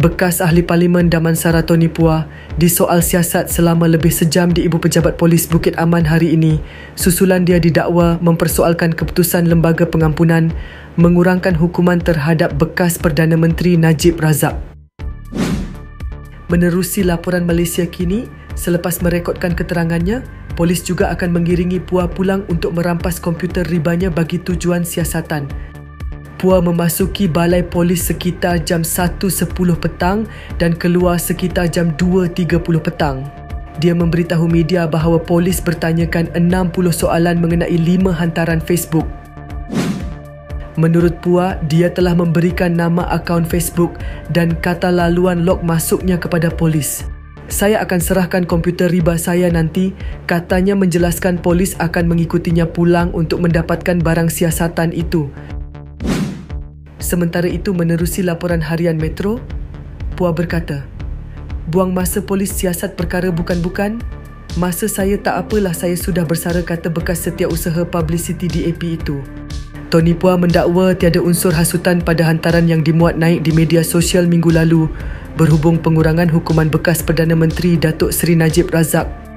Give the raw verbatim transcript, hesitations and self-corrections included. Bekas Ahli Parlimen Damansara Tony Pua disoal siasat selama lebih sejam di Ibu Pejabat Polis Bukit Aman hari ini susulan dia didakwa mempersoalkan keputusan Lembaga Pengampunan mengurangkan hukuman terhadap bekas Perdana Menteri Najib Razak. Menerusi laporan Malaysiakini, selepas merekodkan keterangannya, polis juga akan mengiringi Pua pulang untuk merampas komputer ribanya bagi tujuan siasatan. Pua memasuki balai polis sekitar jam satu sepuluh petang dan keluar sekitar jam dua tiga puluh petang. Dia memberitahu media bahawa polis bertanyakan enam puluh soalan mengenai lima hantaran Facebook. Menurut Pua, dia telah memberikan nama akaun Facebook dan kata laluan log masuknya kepada polis. "Saya akan serahkan komputer riba saya nanti," katanya menjelaskan polis akan mengikutinya pulang untuk mendapatkan barang siasatan itu. Sementara itu, menerusi laporan Harian Metro, Pua berkata, "Buang masa polis siasat perkara bukan-bukan. Masa saya tak apalah, saya sudah bersara," kata bekas setiausaha publicity D A P itu. Tony Pua mendakwa tiada unsur hasutan pada hantaran yang dimuat naik di media sosial minggu lalu berhubung pengurangan hukuman bekas Perdana Menteri Datuk Seri Najib Razak.